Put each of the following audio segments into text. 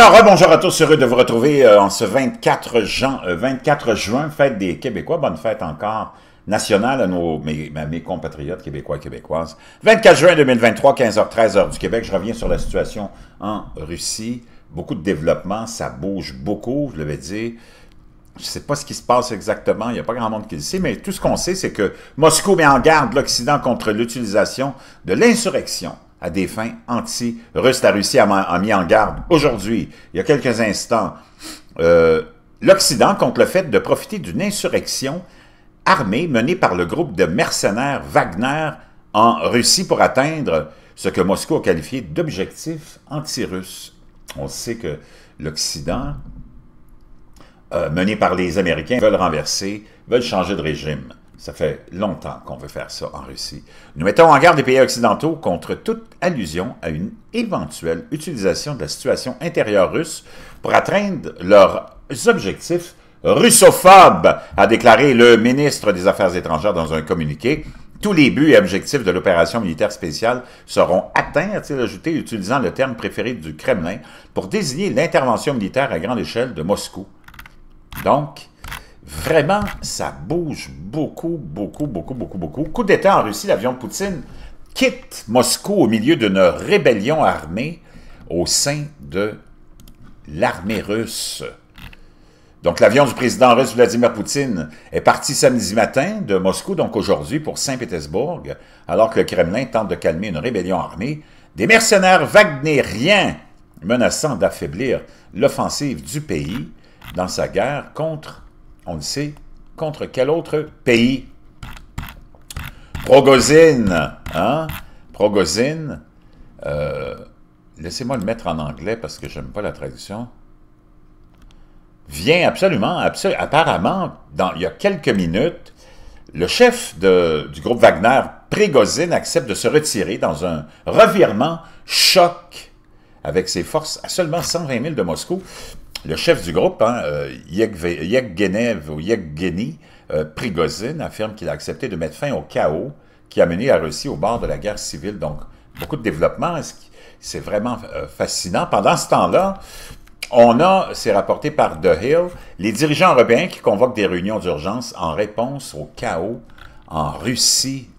Alors, bonjour à tous, heureux de vous retrouver en ce 24 juin, fête des Québécois. Bonne fête encore nationale à mes compatriotes québécois et québécoises. 24 juin 2023, 15h-13h heure du Québec, je reviens sur la situation en Russie. Beaucoup de développement, ça bouge beaucoup, je l'avais dit. Je ne sais pas ce qui se passe exactement, il n'y a pas grand monde qui le sait, mais tout ce qu'on sait, c'est que Moscou met en garde l'Occident contre l'utilisation de l'insurrection à des fins anti-russes. La Russie a mis en garde aujourd'hui, il y a quelques instants, l'Occident contre le fait de profiter d'une insurrection armée menée par le groupe de mercenaires Wagner en Russie pour atteindre ce que Moscou a qualifié d'objectif anti-russe. On sait que l'Occident, mené par les Américains, veulent renverser, veulent changer de régime. Ça fait longtemps qu'on veut faire ça en Russie. Nous mettons en garde les pays occidentaux contre toute allusion à une éventuelle utilisation de la situation intérieure russe pour atteindre leurs objectifs russophobes, a déclaré le ministre des Affaires étrangères dans un communiqué. Tous les buts et objectifs de l'opération militaire spéciale seront atteints, a-t-il ajouté, utilisant le terme préféré du Kremlin pour désigner l'intervention militaire à grande échelle de Moscou. Donc, vraiment, ça bouge beaucoup, beaucoup, beaucoup, beaucoup, beaucoup. Coup d'État en Russie, l'avion de Poutine quitte Moscou au milieu d'une rébellion armée au sein de l'armée russe. Donc, l'avion du président russe Vladimir Poutine est parti samedi matin de Moscou, donc aujourd'hui, pour Saint-Pétersbourg, alors que le Kremlin tente de calmer une rébellion armée. Des mercenaires wagnériens menaçant d'affaiblir l'offensive du pays dans sa guerre contre... on le sait, contre quel autre pays? Prigozhin, hein? Prigozhin, laissez-moi le mettre en anglais parce que j'aime pas la traduction, vient absolument, apparemment, il y a quelques minutes, le chef du groupe Wagner, Prigozhin, accepte de se retirer dans un revirement choc avec ses forces à seulement 120 000 de Moscou. Le chef du groupe, hein, Yevgeny Prigozhin, affirme qu'il a accepté de mettre fin au chaos qui a mené la Russie au bord de la guerre civile. Donc, beaucoup de développement, c'est vraiment fascinant. Pendant ce temps-là, on a, c'est rapporté par The Hill, les dirigeants européens qui convoquent des réunions d'urgence en réponse au chaos en Russie.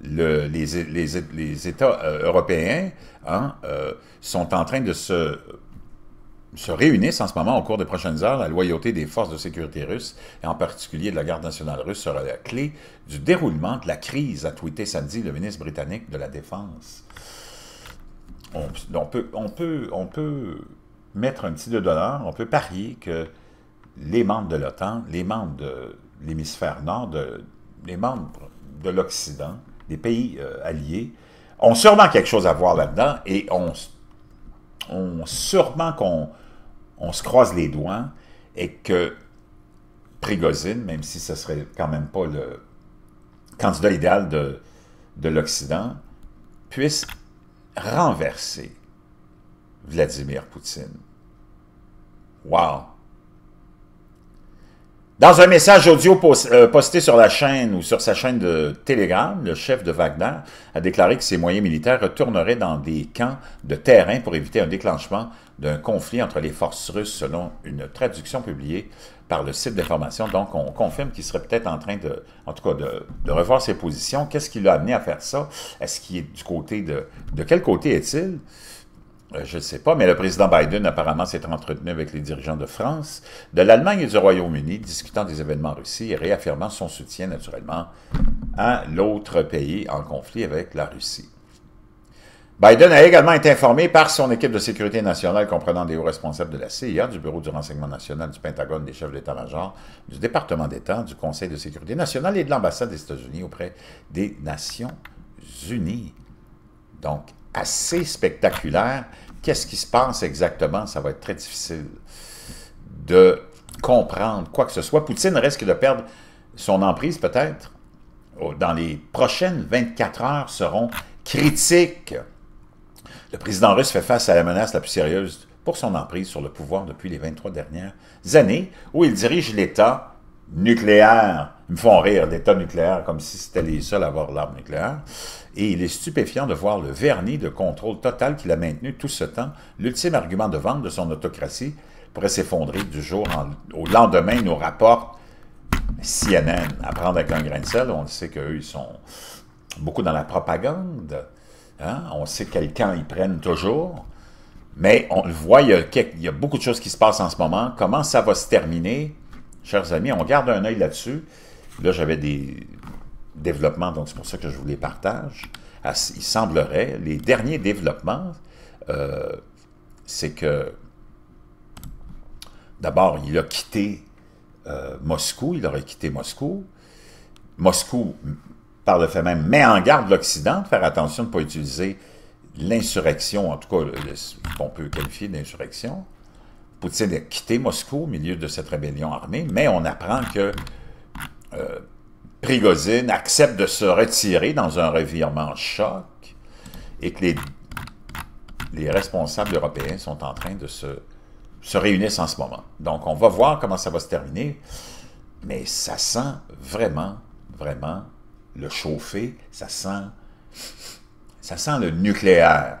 Les États européens hein, sont en train de se réunissent en ce moment au cours des prochaines heures. La loyauté des forces de sécurité russes, et en particulier de la garde nationale russe, sera la clé du déroulement de la crise, a tweeté samedi le ministre britannique de la Défense. On peut mettre un petit $2, on peut parier que les membres de l'OTAN, les membres de l'hémisphère nord, les membres de l'Occident, des pays alliés, ont sûrement quelque chose à voir là-dedans, et sûrement qu'on se croise les doigts et que Prigozhin, même si ce serait quand même pas le candidat idéal de l'Occident, puisse renverser Vladimir Poutine. Wow! Dans un message audio posté sur la chaîne ou sur sa chaîne de Telegram, le chef de Wagner a déclaré que ses moyens militaires retourneraient dans des camps de terrain pour éviter un déclenchement d'un conflit entre les forces russes, selon une traduction publiée par le site d'information. Donc, on confirme qu'il serait peut-être en train de, en tout cas, de revoir ses positions. Qu'est-ce qui l'a amené à faire ça? Est-ce qu'il est du côté de quel côté est-il? Je ne sais pas, mais le président Biden apparemment s'est entretenu avec les dirigeants de France, de l'Allemagne et du Royaume-Uni, discutant des événements en Russie et réaffirmant son soutien naturellement à l'autre pays en conflit avec la Russie. Biden a également été informé par son équipe de sécurité nationale comprenant des hauts responsables de la CIA, du Bureau du renseignement national, du Pentagone, des chefs d'état-major, du département d'État, du Conseil de sécurité nationale et de l'ambassade des États-Unis auprès des Nations Unies. Donc, assez spectaculaire. Qu'est-ce qui se passe exactement? Ça va être très difficile de comprendre quoi que ce soit. Poutine risque de perdre son emprise, peut-être. Dans les prochaines 24 heures seront critiques. Le président russe fait face à la menace la plus sérieuse pour son emprise sur le pouvoir depuis les 23 dernières années, où il dirige l'État nucléaire. Ils me font rire, l'État nucléaire, comme si c'était les seuls à avoir l'arme nucléaire. et il est stupéfiant de voir le vernis de contrôle total qu'il a maintenu tout ce temps, l'ultime argument de vente de son autocratie, pourrait s'effondrer du jour au lendemain, nous rapporte CNN. À prendre avec un grain de sel, on le sait qu'eux, ils sont beaucoup dans la propagande, hein? On sait quel camp ils prennent toujours, mais on le voit, il y a beaucoup de choses qui se passent en ce moment. Comment ça va se terminer? Chers amis, on garde un œil là-dessus. Là, j'avais des développements, donc c'est pour ça que je vous les partage. Il semblerait, les derniers développements, c'est que, d'abord, il a quitté Moscou, il aurait quitté Moscou. Moscou, par le fait même, met en garde l'Occident de faire attention de ne pas utiliser l'insurrection, en tout cas, qu'on peut qualifier d'insurrection. Poutine a quitté Moscou au milieu de cette rébellion armée, mais on apprend que Prigozhin accepte de se retirer dans un revirement choc et que les responsables européens sont en train de se réunissent en ce moment. Donc, on va voir comment ça va se terminer, mais ça sent vraiment, vraiment le chauffer, ça sent le nucléaire.